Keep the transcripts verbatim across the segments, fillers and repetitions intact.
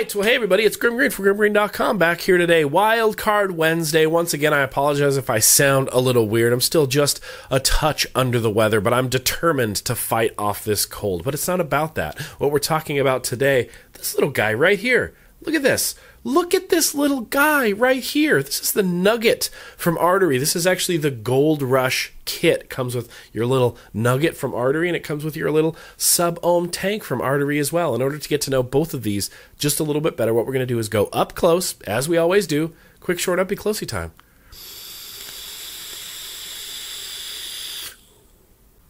right, well, hey everybody, it's Grimm Green from Grimm Green dot com back here today. Wild Card Wednesday. Once again, I apologize if I sound a little weird. I'm still just a touch under the weather, but I'm determined to fight off this cold. But it's not about that. What we're talking about today, this little guy right here. Look at this. Look at this little guy right here. This is the Nugget from Artery. This is actually the Gold Rush kit. It comes with your little Nugget from Artery, and it comes with your little sub-ohm tank from Artery as well. In order to get to know both of these just a little bit better, what we're going to do is go up close, as we always do. Quick, short, uppy, closey time.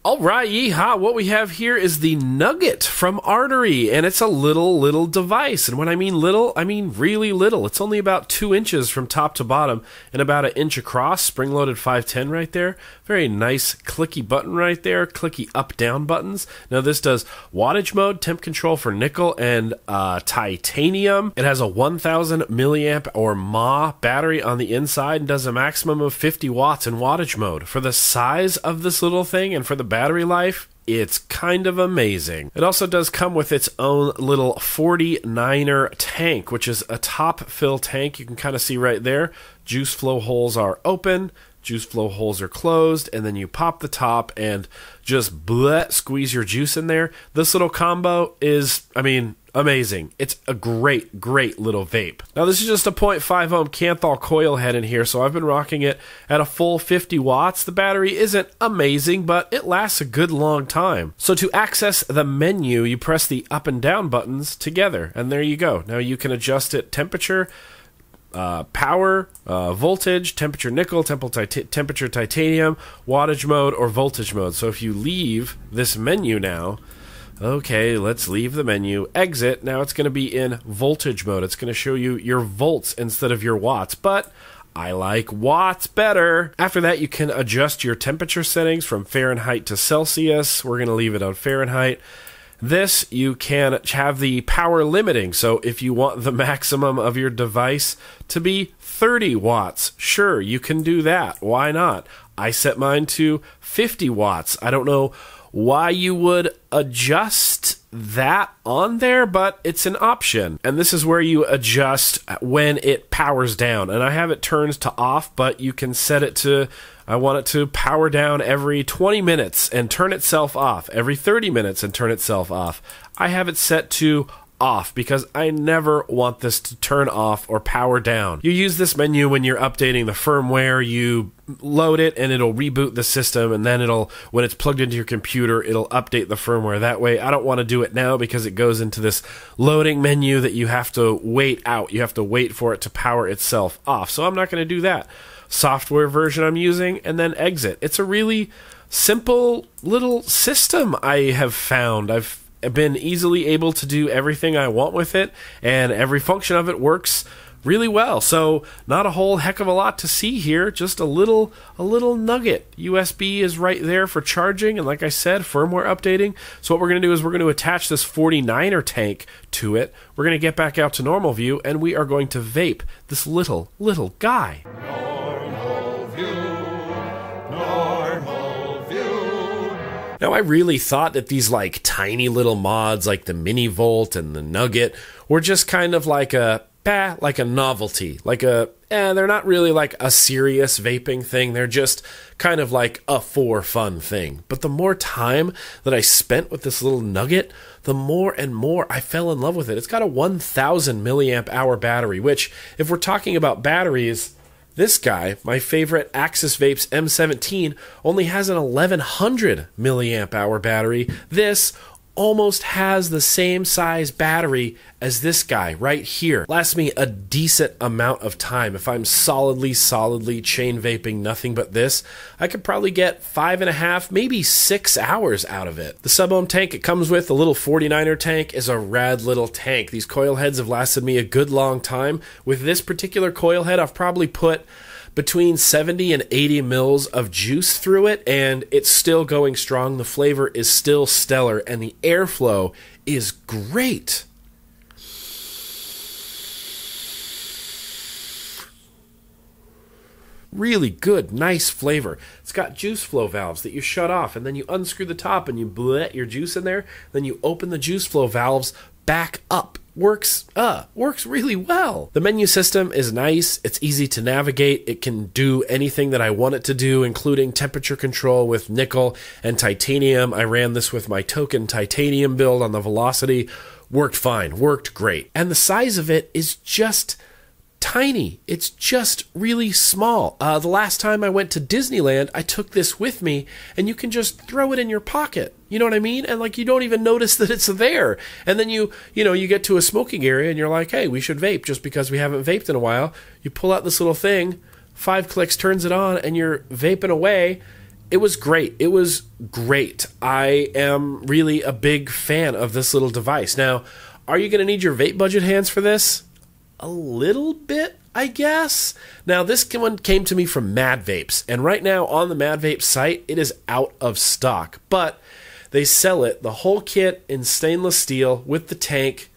All right, yeehaw, what we have here is the Nugget from Artery, and it's a little, little device. And when I mean little, I mean really little. It's only about two inches from top to bottom and about an inch across, spring-loaded five ten right there. Very nice clicky button right there, clicky up-down buttons. Now this does wattage mode, temp control for nickel and uh, titanium. It has a one thousand milliamp or mAh battery on the inside and does a maximum of fifty watts in wattage mode. For the size of this little thing and for the battery, Battery life, it's kind of amazing. It also does come with its own little forty-niner tank, which is a top fill tank. You can kind of see right there, juice flow holes are open, juice flow holes are closed, and then you pop the top and just bleh, squeeze your juice in there. This little combo is, I mean, amazing. It's a great, great little vape. Now this is just a point five ohm Canthal coil head in here, so I've been rocking it at a full fifty watts. The battery isn't amazing, but it lasts a good long time. So to access the menu, you press the up and down buttons together, and there you go. Now you can adjust it temperature, Uh, power, uh, voltage, temperature nickel, temperature titanium, wattage mode, or voltage mode. So if you leave this menu now, okay, let's leave the menu, exit, now it's going to be in voltage mode. It's going to show you your volts instead of your watts, but I like watts better. After that, you can adjust your temperature settings from Fahrenheit to Celsius. We're going to leave it on Fahrenheit. This, you can have the power limiting, so if you want the maximum of your device to be thirty watts, sure, you can do that. Why not? I set mine to fifty watts. I don't know why you would adjust that on there, but it's an option. And this is where you adjust when it powers down. And I have it turned to off, but you can set it to, I want it to power down every twenty minutes and turn itself off, every thirty minutes and turn itself off. I have it set to off because I never want this to turn off or power down. You use this menu when you're updating the firmware. You load it and it'll reboot the system, and then it'll, when it's plugged into your computer, it'll update the firmware that way. I don't want to do it now because it goes into this loading menu that you have to wait out. You have to wait for it to power itself off. So I'm not going to do that. Software version I'm using, and then exit. It's a really simple little system I have found. I've been easily able to do everything I want with it, and every function of it works really well. So not a whole heck of a lot to see here, just a little a little nugget. U S B is right there for charging, and like I said, firmware updating. So what we're going to do is we're going to attach this forty-niner tank to it. We're going to get back out to normal view, and we are going to vape this little little guy. Now, I really thought that these like tiny little mods like the Mini Volt and the Nugget were just kind of like a, bah, like a novelty, like a, eh, they're not really like a serious vaping thing. They're just kind of like a for fun thing. But the more time that I spent with this little Nugget, the more and more I fell in love with it. It's got a one thousand milliamp hour battery, which if we're talking about batteries, this guy, my favorite Axis Vapes M seventeen, only has an eleven hundred milliamp hour battery. This almost has the same size battery as this guy right here. Lasts me a decent amount of time. If I'm solidly, solidly chain vaping nothing but this, I could probably get five and a half, maybe six hours out of it. The sub-ohm tank it comes with, the little forty-niner tank, is a rad little tank. These coil heads have lasted me a good long time. With this particular coil head, I've probably put between seventy and eighty mils of juice through it, and it's still going strong. The flavor is still stellar, and the airflow is great. Really good, nice flavor. It's got juice flow valves that you shut off, and then you unscrew the top and you bleh your juice in there, then you open the juice flow valves back up. works uh works really well. The menu system is nice, it's easy to navigate, it can do anything that I want it to do, including temperature control with nickel and titanium. I ran this with my token titanium build on the Velocity. Worked fine, worked great. And the size of it is just tiny. It's just really small. Uh, the last time I went to Disneyland, I took this with me, and you can just throw it in your pocket. You know what I mean? And like, you don't even notice that it's there. And then you, you know, you get to a smoking area and you're like, hey, we should vape just because we haven't vaped in a while. You pull out this little thing, five clicks, turns it on, and you're vaping away. It was great. It was great. I am really a big fan of this little device. Now, are you going to need your vape budget hands for this? A little bit, I guess. Now, this one came to me from Mad Vapes, and right now on the Mad Vapes site, it is out of stock, but they sell it, the whole kit in stainless steel with the tank,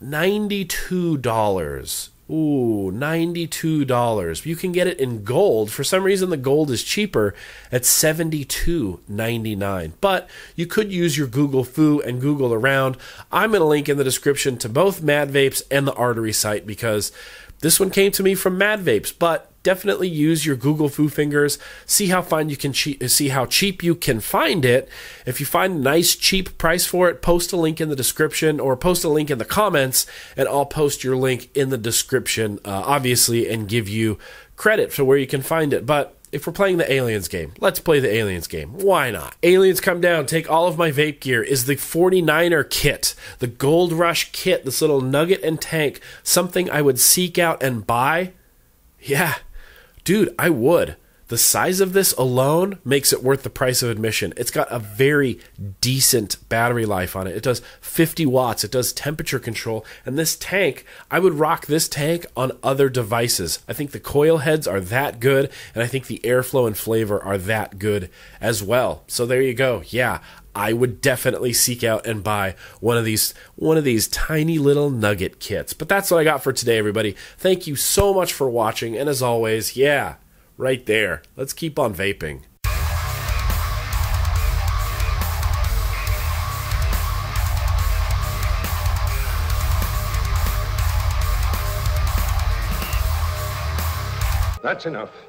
ninety-two dollars. Ooh, ninety-two dollars. You can get it in gold. For some reason, the gold is cheaper at seventy-two ninety-nine. But you could use your Google Foo and Google around. I'm going to link in the description to both Mad Vapes and the Artery site because this one came to me from Mad Vapes. But definitely use your Google Foo fingers. See how fine you can see how cheap you can find it. If you find a nice cheap price for it, post a link in the description or post a link in the comments, and I'll post your link in the description, uh, obviously, and give you credit for where you can find it. But if we're playing the Aliens game, let's play the Aliens game. Why not? Aliens come down, take all of my vape gear is the forty-niner kit, the Gold Rush kit, this little nugget and tank, something I would seek out and buy. Yeah, dude, I would. The size of this alone makes it worth the price of admission. It's got a very decent battery life on it. It does fifty watts. It does temperature control. And this tank, I would rock this tank on other devices. I think the coil heads are that good, and I think the airflow and flavor are that good as well. So there you go. Yeah, I would definitely seek out and buy one of these one of these tiny little nugget kits. But that's what I got for today, everybody. Thank you so much for watching, and as always, yeah, right there. Let's keep on vaping. That's enough.